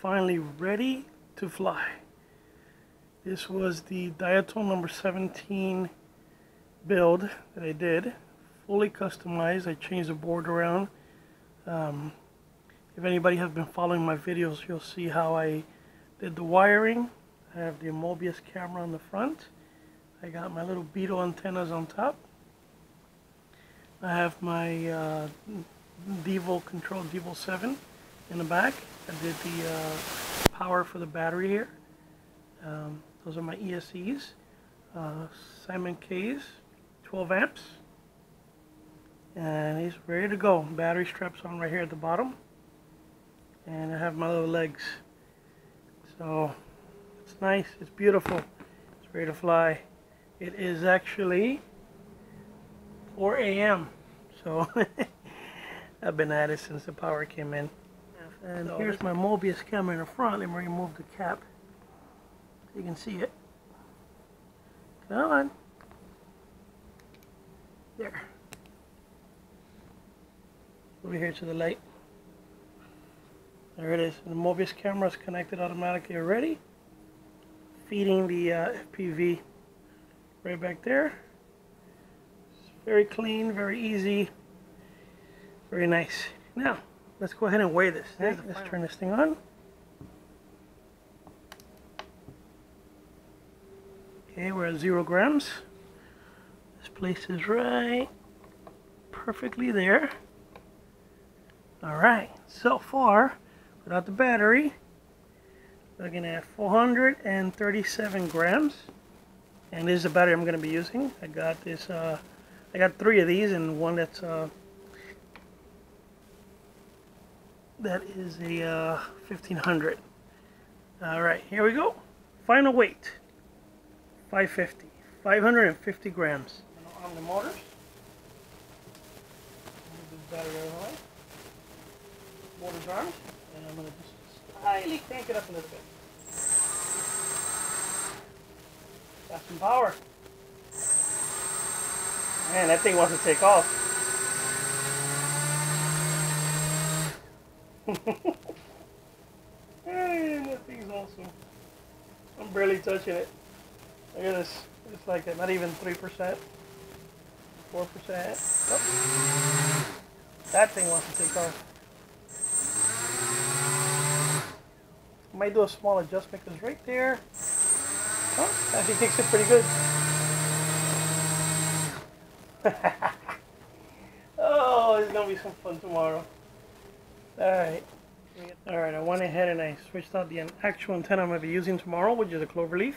finally ready to fly. This was the Diatone number 17 build that I did, fully customized. I changed the board around. If anybody has been following my videos, you'll see how I did the wiring. I have the Mobius camera on the front. I got my little beetle antennas on top. I have my Devo control, Devo 7 in the back. I did the power for the battery here. Those are my ESCs, Simon K's, 12 amps. And he's ready to go. Battery straps on right here at the bottom. And I have my little legs. So it's nice, it's beautiful. It's ready to fly. It is actually 4 a.m. So I've been at it since the power came in. And so here's my Mobius camera in the front. Let me remove the cap so you can see it. Come on. There. Over here to the light. There it is. And the Mobius camera is connected automatically already. Feeding the FPV right back there. It's very clean, very easy, very nice. Now, let's go ahead and weigh this. Right? Let's turn this thing on. Okay, we're at 0 grams. This place is right perfectly there. Alright, so far, without the battery, looking at 437 grams. And this is the battery I'm going to be using. I got this, I got 3 of these and one that's, that is a 1500. Alright, here we go. Final weight, 550 grams. I'm going to arm the motors. Move this battery over here. Motors armed, and I'm going to just slightly crank it up a little bit. Got some power. Man, that thing wants to take off. Man, that thing's awesome. I'm barely touching it. Look at this. It's like that. Not even 3%. 4%. Nope. That thing wants to take off. Might do a small adjustment because right there, oh, actually takes it pretty good. Oh, it's gonna be some fun tomorrow. All right, I went ahead and I switched out the actual antenna I'm gonna be using tomorrow, which is a cloverleaf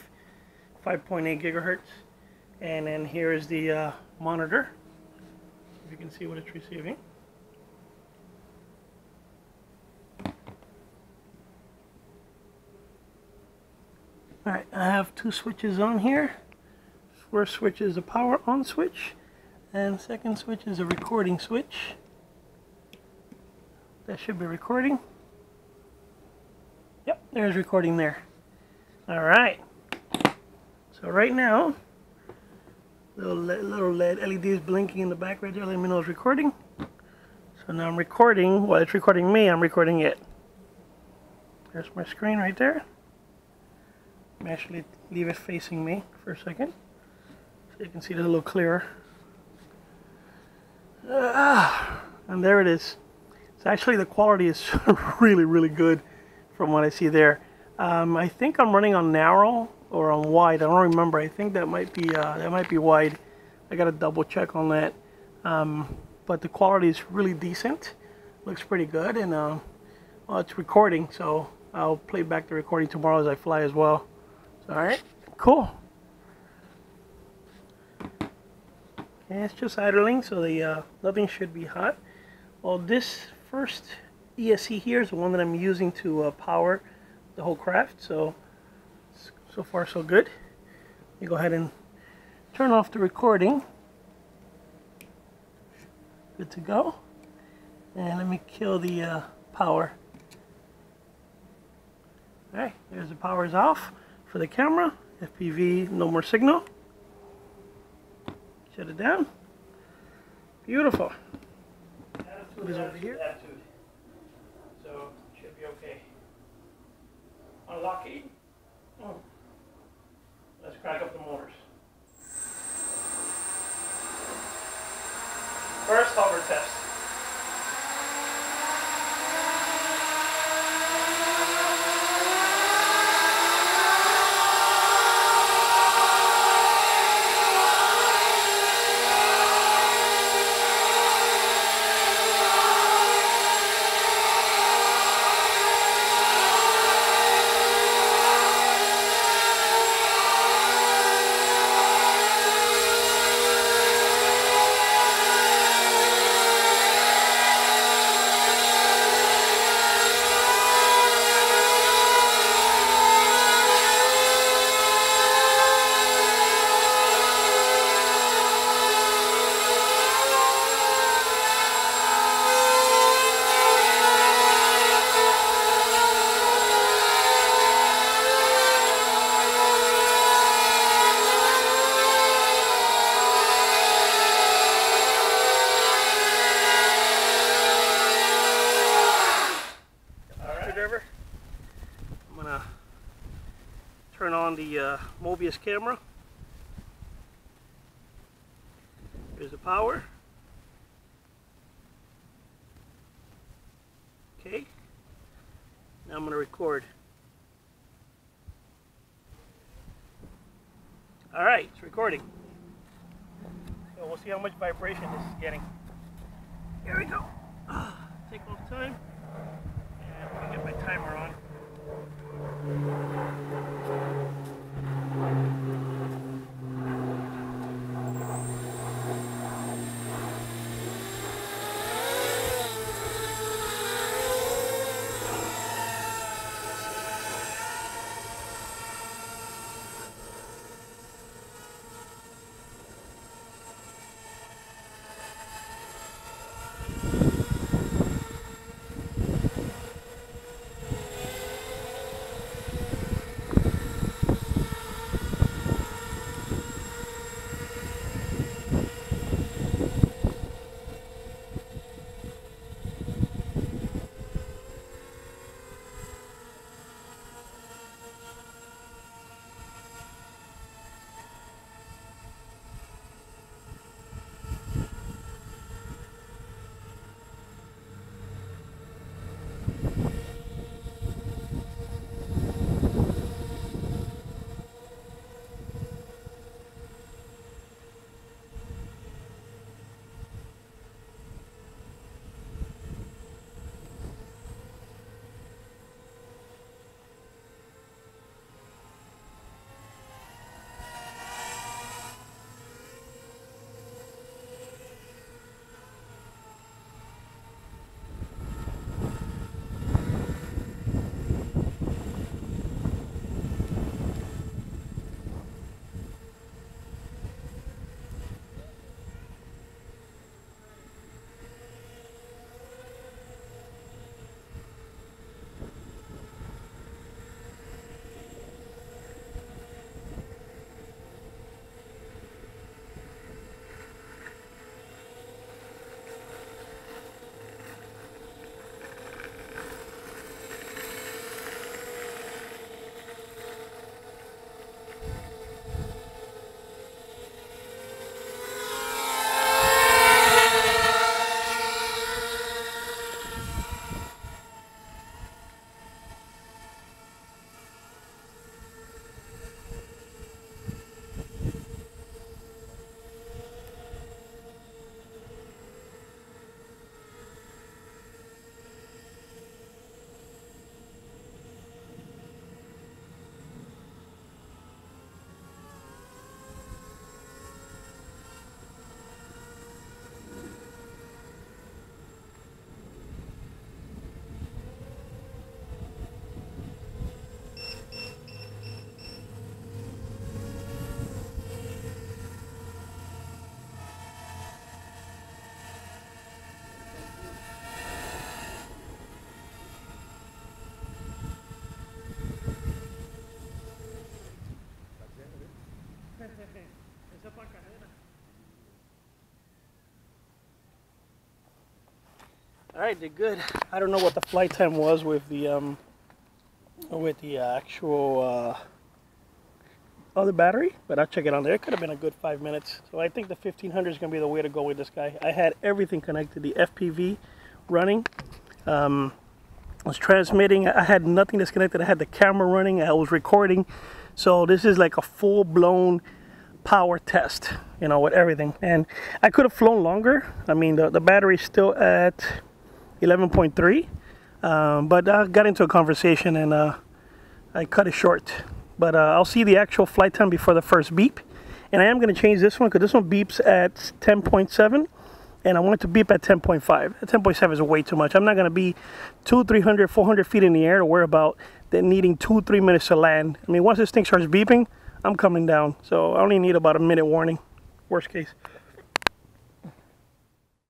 5.8 gigahertz, and then here is the monitor. If you can see what it's receiving. Alright, I have 2 switches on here. First switch is a power on switch, and second switch is a recording switch. That should be recording. Yep, there's recording there. Alright, so right now, little LED LEDs blinking in the back right there, let me know it's recording. So now I'm recording, well it's recording me, I'm recording it. There's my screen right there. Actually leave it facing me for a second so you can see it a little clearer, and there it is. It's actually, the quality is really good from what I see there. I think I'm running on narrow or on wide, I don't remember. I think that might be wide. I gotta double check on that, but the quality is really decent, looks pretty good, and well, it's recording, so I'll play back the recording tomorrow as I fly as well. Alright, cool. Okay, it's just idling, so the nothing should be hot. Well, this first ESC here is the one that I'm using to power the whole craft, so far so good. You go ahead and turn off the recording. Good to go. And let me kill the power. Alright, there's the power's off. For the camera, FPV, no more signal. Shut it down. Beautiful. Attitude, over here. Attitude. So, should be okay. lucky. Let's crank up the motors. First hover test. The Mobius camera. Here's the power. Okay, now I'm going to record. Alright, it's recording. So we'll see how much vibration this is getting. Here we go. Take a little time. And I'm going to get my timer on. All right, did good. I don't know what the flight time was with the with the actual other battery, but I'll check it on there. It could have been a good 5 minutes. So I think the 1500 is going to be the way to go with this guy. I had everything connected, the FPV running, was transmitting. I had nothing disconnected. I had the camera running. I was recording. So this is like a full-blown power test, you know, with everything. And I could have flown longer. I mean, the battery's still at 11.3, but I got into a conversation and I cut it short. But I'll see the actual flight time before the first beep. And I am going to change this one because this one beeps at 10.7. And I want it to beep at 10.5. 10.7 is way too much. I'm not going to be 200, 300, 400 feet in the air to worry about then needing 2-3 minutes to land. I mean, once this thing starts beeping, I'm coming down. So I only need about a minute warning, worst case.